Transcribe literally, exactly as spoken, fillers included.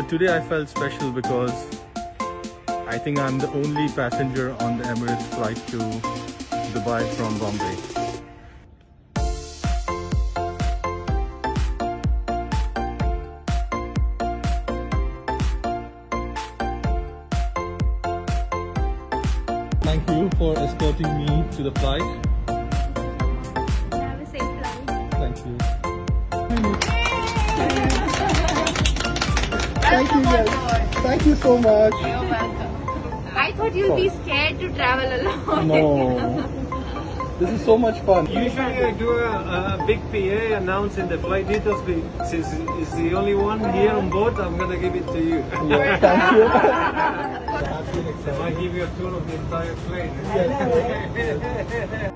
But today I felt special because I think I'm the only passenger on the Emirates flight to Dubai from Bombay. Thank you for escorting me to the flight. Have a safe flight. Thank you. Thank you guys. Thank you so much. You're welcome. I thought you'll be scared to travel alone. No. This is so much fun. Usually I do a, a big P A announcing the flight details, but since it's the only one here on board, I'm going to give it to you. Yeah, thank you. If I give you a tour of the entire plane. Yes.